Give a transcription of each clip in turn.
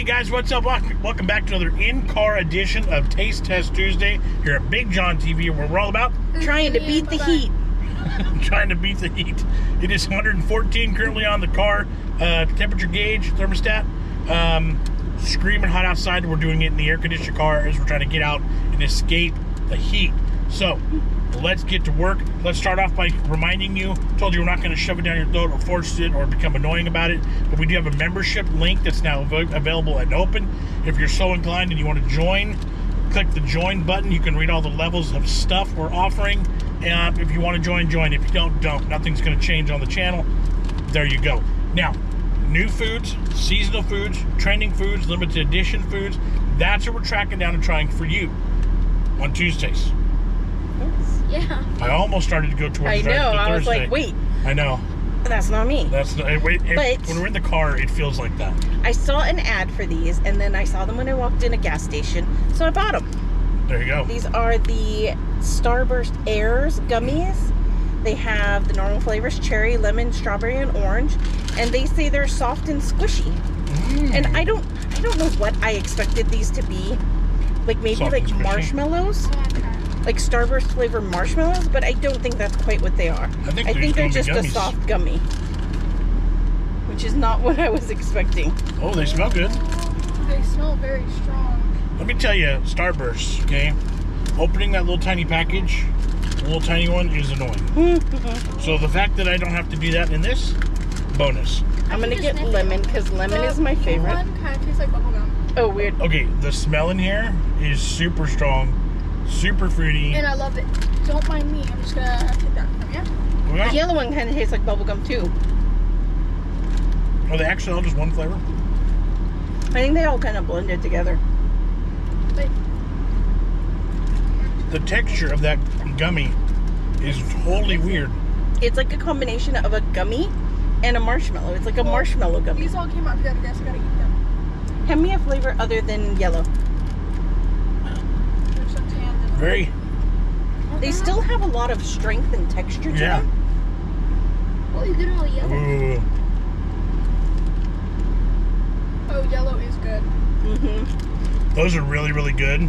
Hey guys, what's up? Welcome back to another in-car edition of Taste Test Tuesday here at Big John TV, where we're all about trying to beat the heat. Trying to beat the heat. It is 114 currently on the car, temperature gauge, thermostat. Screaming hot outside. We're doing it in the air conditioned car as we're trying to get out and escape the heat. So let's get to work. Let's start off by reminding you, told you we're not going to shove it down your throat or force it or become annoying about it, but we do have a membership link that's now available and open. If you're so inclined and you want to join, click the join button. You can read all the levels of stuff we're offering. If you want to join, join. If you don't, don't. Nothing's going to change on the channel. There you go. Now, new foods, seasonal foods, trending foods, limited edition foods, that's what we're tracking down and trying for you on Tuesdays. Yeah. I almost started to go towards Thursday. I know. I was like, wait. I know. That's not me. That's not, but when we're in the car, it feels like that. I saw an ad for these, and then I saw them when I walked in a gas station, so I bought them. There you go. These are the Starburst Airs gummies. They have the normal flavors: cherry, lemon, strawberry, and orange. And they say they're soft and squishy. Mm. And I don't know what I expected these to be. Like maybe soft, like marshmallows. Like Starburst flavor marshmallows, but I don't think that's quite what they are. I think they're just a soft gummy, which is not what I was expecting. Oh, they smell good. They smell very strong. Let me tell you, Starburst, okay? Opening that little tiny package, the little tiny one, is annoying. So the fact that I don't have to do that in this, bonus. I'm gonna get lemon because lemon is my favorite. Lemon kind of tastes like bubblegum. Oh, weird. Okay, the smell in here is super strong. Super fruity. And I love it. Don't mind me. I'm just going to take that from you. Yeah. The yellow one kind of tastes like bubblegum, too. Are they actually all just one flavor? I think they all kind of blended together. But the texture of that gummy is totally weird. It's like a combination of a gummy and a marshmallow. It's like a marshmallow gummy. These all came out together. Guys, I got to eat them. Hand me a flavor other than yellow. Very. They still have a lot of strength and texture to them. Well, you get all yellow. Ooh. Oh, yellow is good. Mm-hmm. Those are really, really good.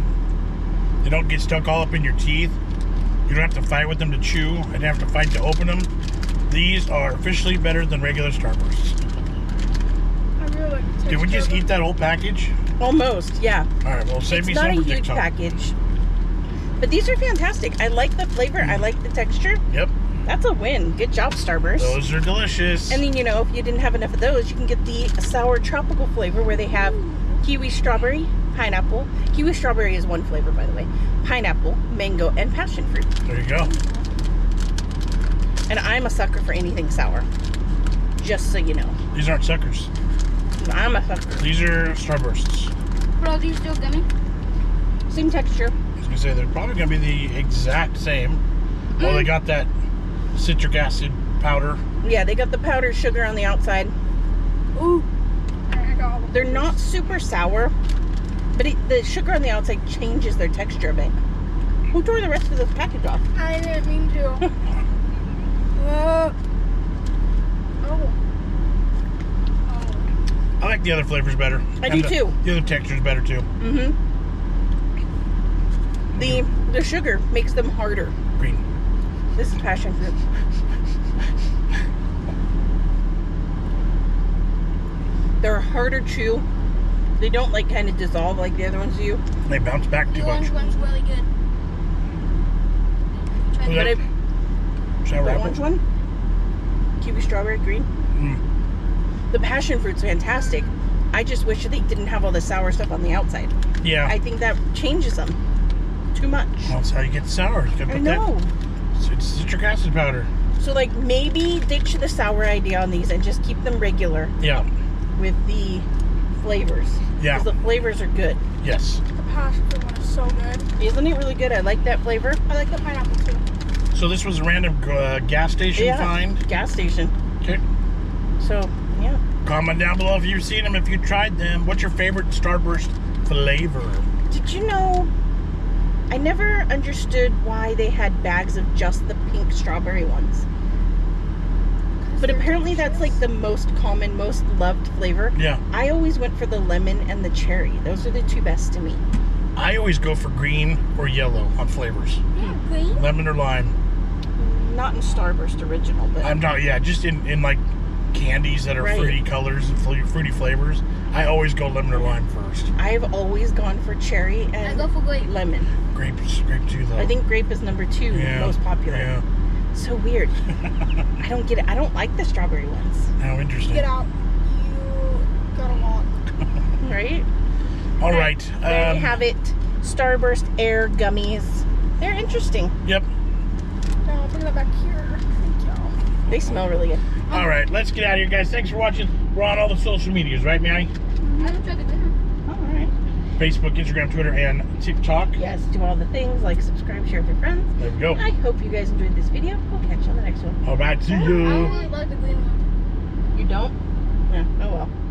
They don't get stuck all up in your teeth. You don't have to fight with them to chew. I didn't have to fight to open them. These are officially better than regular Starbursts. I really like the texture. Did we just eat that whole package? Almost, yeah. All right, well, save me some for TikTok. It's not a huge package. But these are fantastic. I like the flavor. I like the texture. Yep. That's a win. Good job, Starburst. Those are delicious. And then, you know, if you didn't have enough of those, you can get the sour tropical flavor where they have kiwi, strawberry, pineapple. Kiwi strawberry is one flavor, by the way. Pineapple, mango, and passion fruit. There you go. And I'm a sucker for anything sour. Just so you know. These aren't suckers. I'm a sucker. These are Starbursts. But are these still gummy? Same texture. Say they're probably gonna be the exact same. Well, they got that citric acid powder. Yeah, they got the powdered sugar on the outside. Ooh, they're not super sour, but the sugar on the outside changes their texture a bit. Who tore the rest of this package off? I didn't mean to. I like the other flavors better. I do too. The other texture's better too. Mm-hmm. The sugar makes them harder. Green. This is passion fruit. They're harder to chew. They don't like kind of dissolve like the other ones do. They bounce back too much. The orange one's really good. The orange one? Kiwi, strawberry, green? Mm. The passion fruit's fantastic. I just wish they didn't have all the sour stuff on the outside. Yeah. I think that changes them. Too much. Well, that's how you get sour. You gotta put it's citric acid powder. So, like, maybe ditch the sour idea on these and just keep them regular. Yeah. With the flavors. Yeah. Because the flavors are good. Yes. The passion fruit one is so good. Isn't it really good? I like that flavor. I like the pineapple too. So this was a random gas station find. Gas station. Okay. So yeah. Comment down below if you've seen them, if you tried them. What's your favorite Starburst flavor? Did you know? I never understood why they had bags of just the pink strawberry ones. Because But apparently that's like the most common, most loved flavor. Yeah. I always went for the lemon and the cherry. Those are the two best to me. I always go for green or yellow on flavors. Yeah, green. Lemon or lime. Not in Starburst Original, but I'm not. Yeah, just in like candies that are fruity colors and fruity flavors. I always go lemon or lime first. I've always gone for cherry and I go for grape. Lemon. Grape too though. I think grape is number two, most popular. Yeah. So weird. I don't get it. I don't like the strawberry ones. How interesting. Get out. You gotta walk. Right? All right. There you have it. Starburst Air gummies. They're interesting. Yep. Now bring that back here. Thank y'all. They smell really good. All right, let's get out of here, guys. Thanks for watching. We're on all the social medias, right, Manny? All right. Facebook, Instagram, Twitter, and TikTok. Yes, do all the things. Like, subscribe, share with your friends. There we go. I hope you guys enjoyed this video. We'll catch you on the next one. All right, see you. I really like the green one. You don't? Yeah, oh well.